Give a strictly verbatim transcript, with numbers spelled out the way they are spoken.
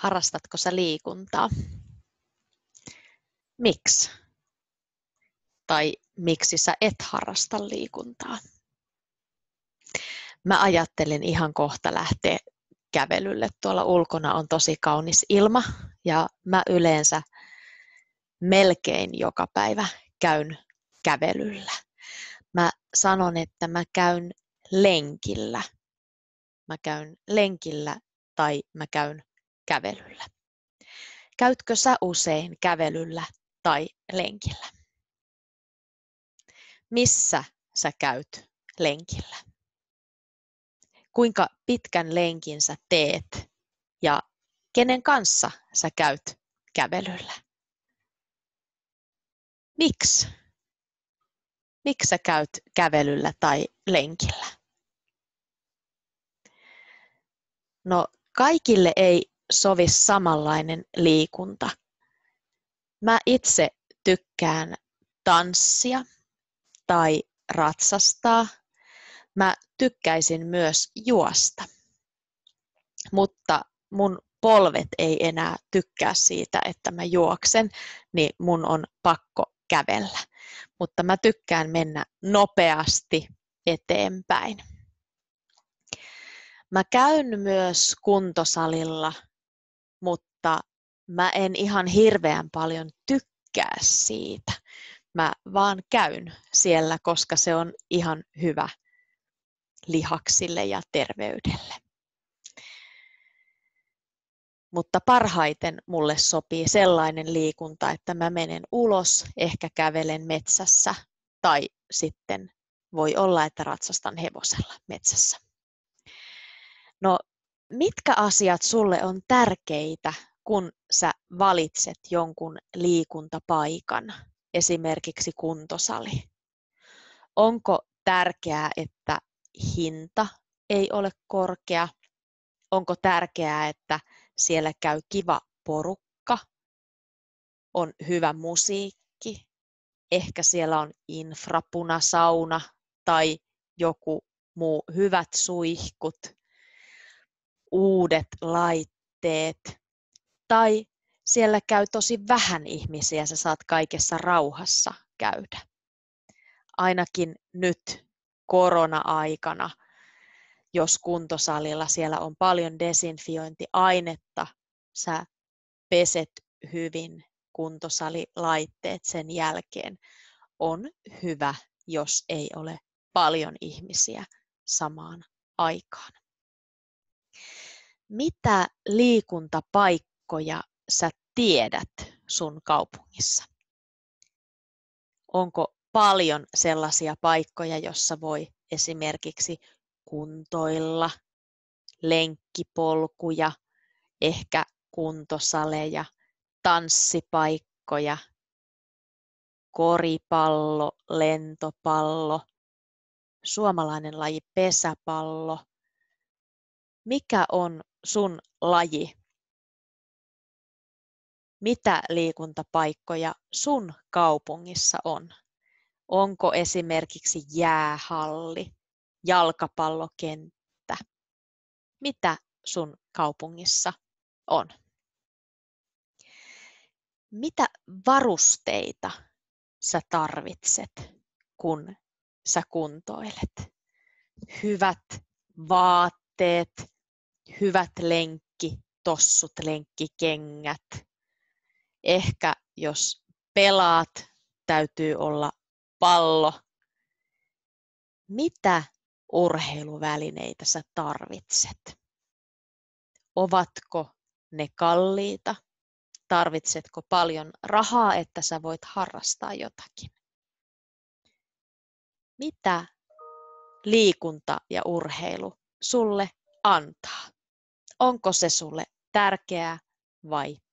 Harrastatko sä liikuntaa? Miksi? Tai miksi sä et harrasta liikuntaa? Mä ajattelin ihan kohta lähteä kävelylle. Tuolla ulkona on tosi kaunis ilma ja mä yleensä melkein joka päivä käyn kävelyllä. Mä sanon, että mä käyn lenkillä. Mä käyn lenkillä tai mä käyn kävelyllä. Käytkö sä usein kävelyllä tai lenkillä? Missä sä käyt lenkillä? Kuinka pitkän lenkin sä teet ja kenen kanssa sä käyt kävelyllä? Miksi? Miksi sä käyt kävelyllä tai lenkillä? No, kaikille ei sovi samanlainen liikunta. Mä itse tykkään tanssia tai ratsastaa. Mä tykkäisin myös juosta, mutta mun polvet ei enää tykkää siitä, että mä juoksen, niin mun on pakko kävellä. Mutta mä tykkään mennä nopeasti eteenpäin. Mä käyn myös kuntosalilla, mutta mä en ihan hirveän paljon tykkää siitä. Mä vaan käyn siellä, koska se on ihan hyvä lihaksille ja terveydelle. Mutta parhaiten mulle sopii sellainen liikunta, että mä menen ulos, ehkä kävelen metsässä tai sitten voi olla, että ratsastan hevosella metsässä. No, mitkä asiat sulle on tärkeitä, kun sä valitset jonkun liikuntapaikan, esimerkiksi kuntosali? Onko tärkeää, että hinta ei ole korkea? Onko tärkeää, että siellä käy kiva porukka? On hyvä musiikki? Ehkä siellä on infrapunasauna tai joku muu hyvät suihkut, uudet laitteet. Tai siellä käy tosi vähän ihmisiä, sä saat kaikessa rauhassa käydä. Ainakin nyt korona-aikana, jos kuntosalilla siellä on paljon desinfiointiainetta, sä peset hyvin kuntosalilaitteet sen jälkeen. On hyvä, jos ei ole paljon ihmisiä samaan aikaan. Mitä liikuntapaikkoja sä tiedät sun kaupungissa? Onko paljon sellaisia paikkoja, jossa voi esimerkiksi kuntoilla, lenkkipolkuja, ehkä kuntosaleja, tanssipaikkoja, koripallo, lentopallo, suomalainen laji pesäpallo? Mikä on sun laji? Mitä liikuntapaikkoja sun kaupungissa on? Onko esimerkiksi jäähalli, jalkapallokenttä? Mitä sun kaupungissa on? Mitä varusteita sä tarvitset, kun sä kuntoilet? Hyvät vaatteet, hyvät lenkkitossut, lenkkikengät. Ehkä jos pelaat, täytyy olla pallo. Mitä urheiluvälineitä sä tarvitset? Ovatko ne kalliita? Tarvitsetko paljon rahaa, että sä voit harrastaa jotakin? Mitä liikunta ja urheilu sulle antaa? Onko se sulle tärkeää vai